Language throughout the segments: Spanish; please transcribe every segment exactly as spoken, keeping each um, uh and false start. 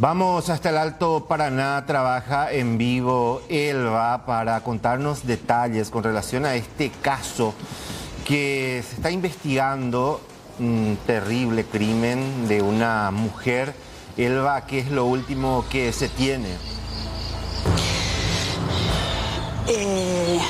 Vamos hasta el Alto Paraná, trabaja en vivo Elba para contarnos detalles con relación a este caso que se está investigando, un terrible crimen de una mujer. Elba, ¿qué es lo último que se tiene? Eh...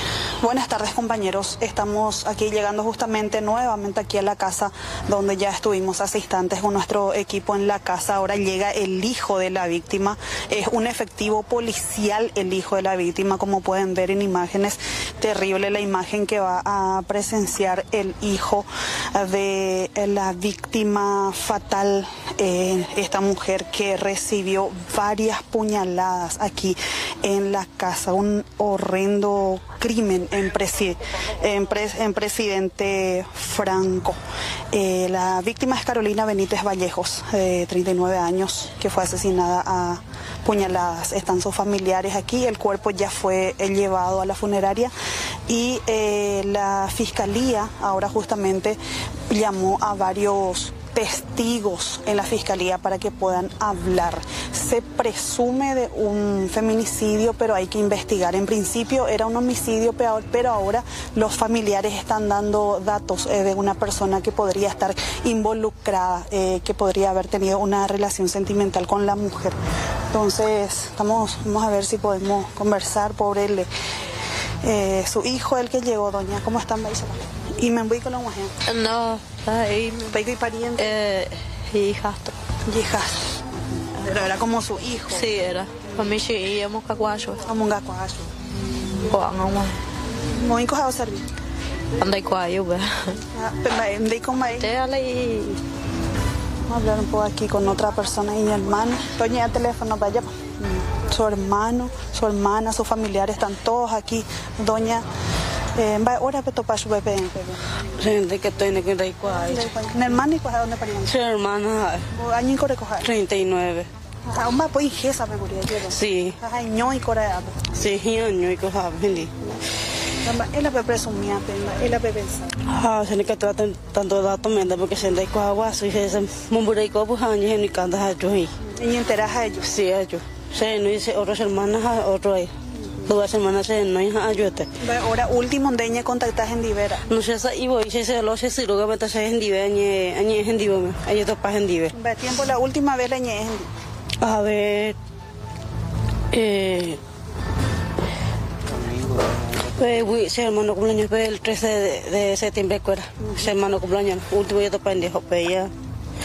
Buenas tardes, compañeros. Estamos aquí llegando justamente nuevamente aquí a la casa donde ya estuvimos hace instantes con nuestro equipo en la casa. Ahora llega el hijo de la víctima. Es un efectivo policial el hijo de la víctima, como pueden ver en imágenes. Terrible la imagen que va a presenciar el hijo de la víctima fatal, eh, esta mujer que recibió varias puñaladas aquí en la casa. Un horrendo crimen en, presi en, pres en Presidente Franco. Eh, la víctima es Carolina Benítez Vallejos, de eh, treinta y nueve años, que fue asesinada a puñaladas. Están sus familiares aquí, el cuerpo ya fue llevado a la funeraria y eh, la fiscalía ahora justamente llamó a varios testigos en la fiscalía para que puedan hablar. Se presume de un feminicidio, pero hay que investigar. En principio era un homicidio, pero ahora los familiares están dando datos eh, de una persona que podría estar involucrada, eh, que podría haber tenido una relación sentimental con la mujer. Entonces, estamos, vamos a ver si podemos conversar. Pobre él, eh, su hijo, el que llegó, doña. ¿Cómo están, Baisela? ¿Y me voy con la mujer? No. Ahí, ¿y pariente? Eh, hijastro. Hijastro. Pero era como su hijo. Sí, era. Para mí sí, y hemos cacuacho. Hemos cacuacho. Coangoma. ¿Muy cojado servir? Andai cuayo, ¿verdad? Andai con maíz. Te alei. Vamos a hablar un poco aquí con otra persona y mi hermano. Doña, el teléfono, vaya. Su hermano, su hermana, sus familiares, están todos aquí. Doña. Ahora que topa su bebé. Gente que estoy en el Reycuay. ¿Mi hermana y cuajada dónde parían? Sí, hermana. ¿Año y corre cojada? treinta y nueve. ¿Aún más por Ingesa me guría? Sí. ¿Año y corre? Sí, año y cojada, Billy. ¿Es la que presumía? ¿Es la que pensaba? Ah, se le que trata tanto dato menda porque se le coja guaso y se mumbura y copos años y ni cantas a ellos. ¿Y enteras a ellos? Sí, a ellos. Se no dice otras hermanas a otro ahí. Dos semanas se no hay ayuda. Ahora último deñe contactas en Divera. No sé si voy si se lo sé si luego me estás en Divera ni ni en Divera. Ahí está para en Divera. Va tiempo la última vez la ni en. A ver eh Eh, oui, se hermano cumpleaños el trece de septiembre cuera. Se hermano cumpleaños último yo topa en Divera.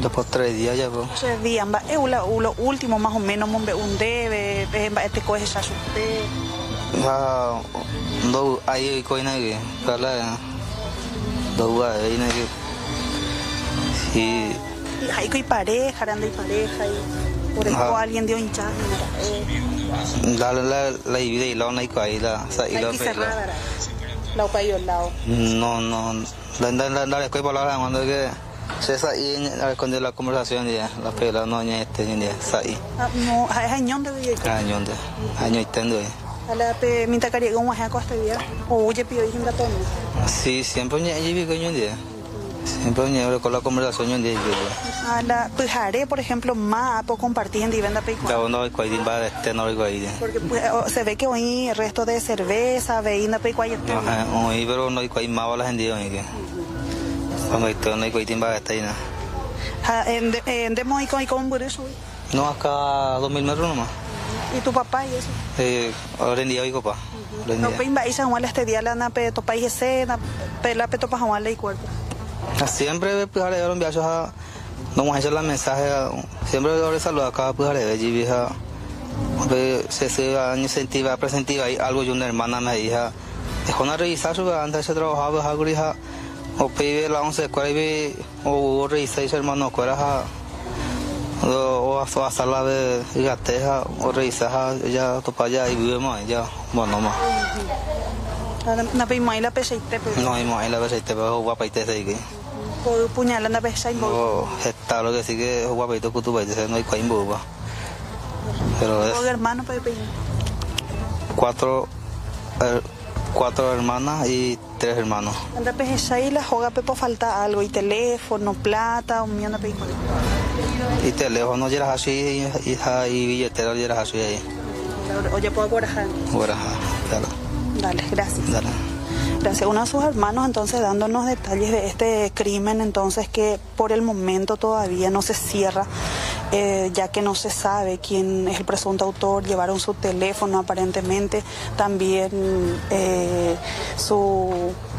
Después tres días ya, bro. Tres días, es lo último más o menos, un debe, este coche ya usted. Ah, dos, ahí coche nadie, cala, dos, ahí nadie. Sí. Ahí coche pareja, grande y pareja, y por eso alguien dio hinchada. La la la la vida y la una y caída, la salida. La caída al lado. No, no, la la la la coche palabra cuando que César y escondió la conversación de la pela no ni este ni ahí. No, es añón de viejo. Añón de. Añón estando. A la pe minta cari con más costa día. Oye, pido un gato. Sí, siempre ni allí viejo un día. Siempre ni con la conversación un día. A la pujaré, por ejemplo, más poco compartiendo y venda pico. No, no, cuál din va este no ahí. Porque se ve que hoy resto de cerveza, veína pico ahí. No, hoy pero no hay más la gente hoy. Cuando estoy en el coitín va a estar ahí, ¿no? ¿En demo y con eso? No, acá a dos mil metros nomás. ¿Y tu papá y eso? Eh, ahora en día hoy, papá. ¿No pinba y se juega este día la nape topa y ese, la pe topa jugarle y cuerpo? Siempre pujar de un viaje a. No vamos a echar la mensaje, siempre le saludo acá a pujar de allí, vieja. Se se va a incentiva, presentiva y algo yo una hermana me dijo. Dejó una revisar su antes de trabajar, bajar, grija. O pibe la once escuela y o revisar hermano escuela o a sala de gateja o reizaja ya topa allá y vive más ya bueno más no hay más la pesaite no hay más la pesaite pero guapaite se dice por puñal anda pesaite o está lo que sigue guapaito que tú ves no hay cuál imbuba pero es hermano pepe cuatro cuatro hermanas y tres hermanos. Anda pues ahí la joga pepo falta algo y teléfono, plata, un millón de pesos. Y teléfono llegas así y y billetera llegas así ahí. Oye, puedo corajar. Corajar, claro. Dale, gracias. Dale. Gracias. Uno de sus hermanos entonces dándonos detalles de este crimen entonces que por el momento todavía no se cierra. Eh, ya que no se sabe quién es el presunto autor, llevaron su teléfono aparentemente, también eh, su,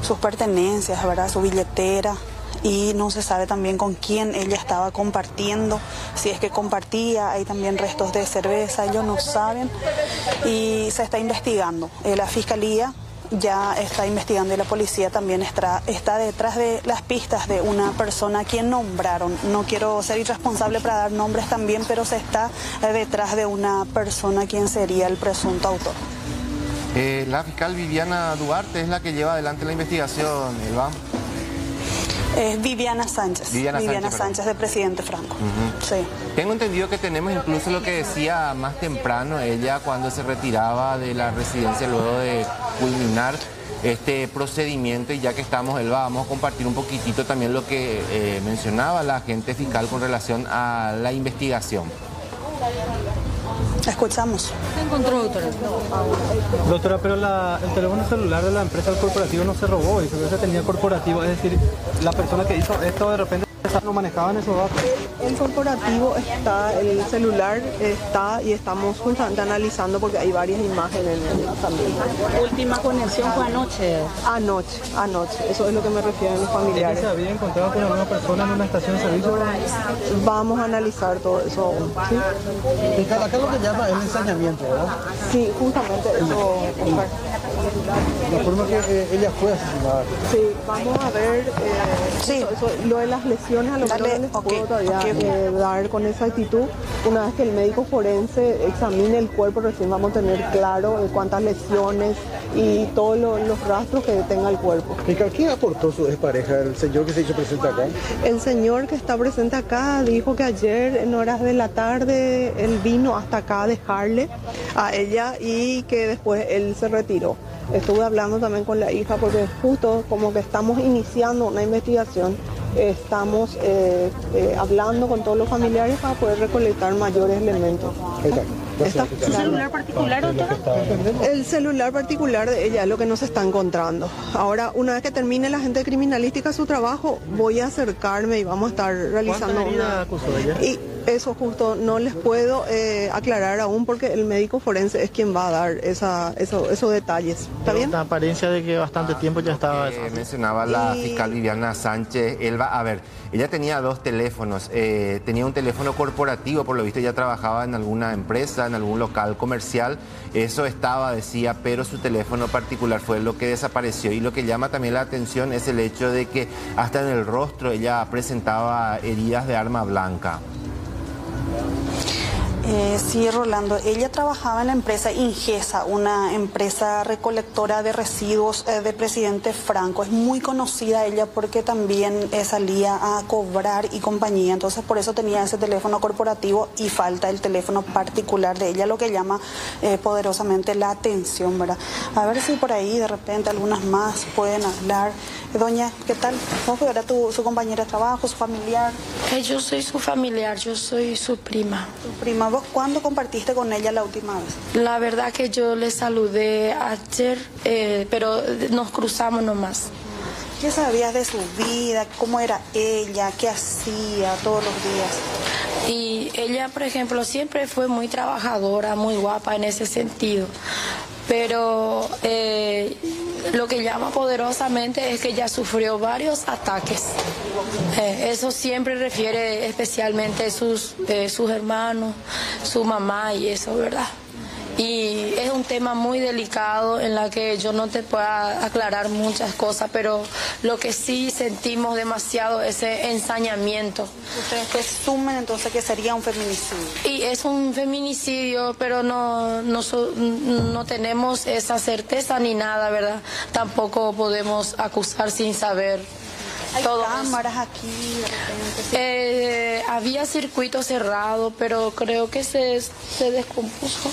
sus pertenencias, ¿verdad? Su billetera, y no se sabe también con quién ella estaba compartiendo, si es que compartía, hay también restos de cerveza, ellos no saben, y se está investigando. Eh, la fiscalía ya está investigando y la policía también está, está detrás de las pistas de una persona a quien nombraron. No quiero ser irresponsable para dar nombres también, pero se está detrás de una persona quien sería el presunto autor. Eh, la fiscal Viviana Duarte es la que lleva adelante la investigación, Iván. Es Viviana Sánchez, Viviana, Viviana Sánchez, Sánchez de Presidente Franco. Uh-huh. Sí. Tengo entendido que tenemos incluso lo que decía más temprano ella cuando se retiraba de la residencia luego de culminar este procedimiento, y ya que estamos, Elba, vamos a compartir un poquitito también lo que eh, mencionaba la agente fiscal con relación a la investigación. Escuchamos. ¿Se encontró, doctora? Doctora, pero la, el teléfono celular de la empresa del corporativo no se robó, dice que se tenía corporativo, es decir, la persona que hizo esto de repente no manejaban esos datos. El corporativo está, el celular está, y estamos justamente analizando porque hay varias imágenes también. Última conexión fue anoche. Anoche, anoche, eso es lo que me refiero a mis familiares. ¿Se había encontrado con alguna persona en una estación de servicio? Vamos a analizar todo eso. ¿Sí? Acá lo que llama es el ensañamiento, ¿verdad? Sí, justamente eso. La forma que eh, ella fue asesinada. Sí, vamos a ver eh, sí. Eso, eso, lo de las lesiones a lo que les okay, puedo todavía okay. eh, dar con esa actitud. Una vez que el médico forense examine el cuerpo, recién vamos a tener claro eh, cuántas lesiones y todos lo, los rastros que tenga el cuerpo. ¿Y quién aportó su expareja? ¿El señor que se hizo presente acá? El señor que está presente acá dijo que ayer en horas de la tarde él vino hasta acá a dejarle a ella y que después él se retiró. Estuve hablando también con la hija porque justo como que estamos iniciando una investigación, estamos eh, eh, hablando con todos los familiares para poder recolectar mayores elementos. ¿Está? ¿Su celular particular, doctora? El celular particular de ella es lo que nos está encontrando. Ahora, una vez que termine la gente criminalística su trabajo, voy a acercarme y vamos a estar realizando una... Y eso justo no les puedo eh, aclarar aún porque el médico forense es quien va a dar esa, eso, esos detalles. ¿Está bien? La apariencia de que bastante ah, tiempo ya estaba... Mencionaba la y... fiscal Viviana Sánchez, Elba, a ver, ella tenía dos teléfonos, eh, tenía un teléfono corporativo, por lo visto ella trabajaba en alguna empresa, en algún local comercial, eso estaba, decía, pero su teléfono particular fue lo que desapareció, y lo que llama también la atención es el hecho de que hasta en el rostro ella presentaba heridas de arma blanca. Eh, sí, Rolando, ella trabajaba en la empresa Ingesa, una empresa recolectora de residuos eh, de Presidente Franco. Es muy conocida ella porque también eh, salía a cobrar y compañía, entonces por eso tenía ese teléfono corporativo y falta el teléfono particular de ella, lo que llama eh, poderosamente la atención, ¿verdad? A ver si por ahí de repente algunas más pueden hablar. Doña, ¿qué tal? ¿Cómo fue ahora tu, su compañera de trabajo, su familiar? Eh, yo soy su familiar, yo soy su prima. ¿Tu prima? ¿Vos cuándo compartiste con ella la última vez? La verdad que yo le saludé ayer, eh, pero nos cruzamos nomás. ¿Qué sabías de su vida? ¿Cómo era ella? ¿Qué hacía todos los días? Y ella, por ejemplo, siempre fue muy trabajadora, muy guapa en ese sentido. Pero eh, lo que llama poderosamente es que ella sufrió varios ataques. Eh, eso siempre refiere especialmente a sus, eh, sus hermanos, su mamá y eso, ¿verdad? Y es un un tema muy delicado en la que yo no te pueda aclarar muchas cosas, pero lo que sí sentimos demasiado es ese ensañamiento. ¿Ustedes qué sumen entonces que sería un feminicidio? Y es un feminicidio, pero no, no, no tenemos esa certeza ni nada, ¿verdad? Tampoco podemos acusar sin saber. Hay todos. Cámaras aquí, de repente, ¿sí? eh, había circuito cerrado, pero creo que se, se descompuso.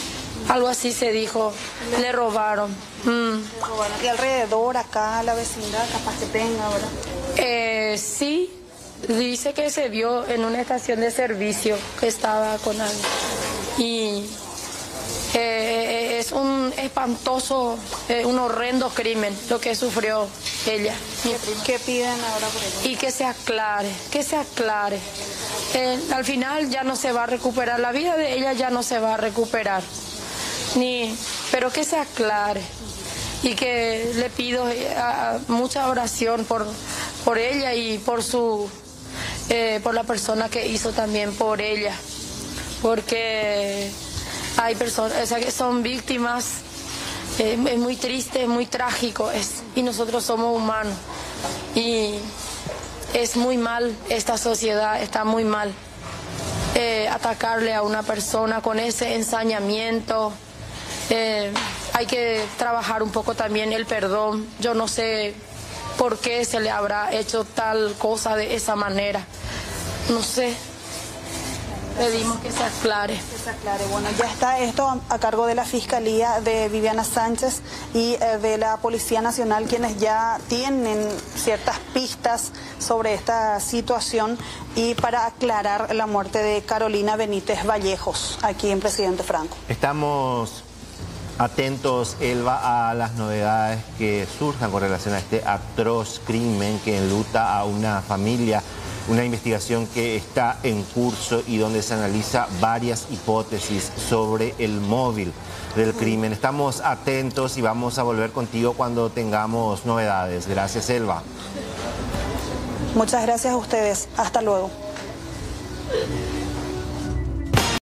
Algo así se dijo, le, le robaron. Mm. Le robaron. Y alrededor, acá, la vecindad, capaz que tenga, ¿verdad? Eh, sí, dice que se vio en una estación de servicio que estaba con alguien. Y eh, es un espantoso, eh, un horrendo crimen lo que sufrió ella. ¿Qué piden ahora por ella? Y que se aclare, que se aclare. Eh, al final ya no se va a recuperar, la vida de ella ya no se va a recuperar. Ni, pero que se aclare y que le pido a, a, mucha oración por, por ella y por su eh, por la persona que hizo también por ella, porque hay personas, o sea, que son víctimas. eh, es muy triste, es muy trágico, es, y nosotros somos humanos y es muy mal, esta sociedad está muy mal. eh, atacarle a una persona con ese ensañamiento. Eh, hay que trabajar un poco también el perdón. Yo no sé por qué se le habrá hecho tal cosa de esa manera. No sé. Pedimos que se aclare. Que se aclare. Bueno, ya está esto a cargo de la Fiscalía de Viviana Sánchez y eh, de la Policía Nacional, quienes ya tienen ciertas pistas sobre esta situación y para aclarar la muerte de Carolina Benítez Vallejos, aquí en Presidente Franco. Estamos atentos, Elba, a las novedades que surjan con relación a este atroz crimen que enluta a una familia, una investigación que está en curso y donde se analiza varias hipótesis sobre el móvil del crimen. Estamos atentos y vamos a volver contigo cuando tengamos novedades. Gracias, Elba. Muchas gracias a ustedes. Hasta luego.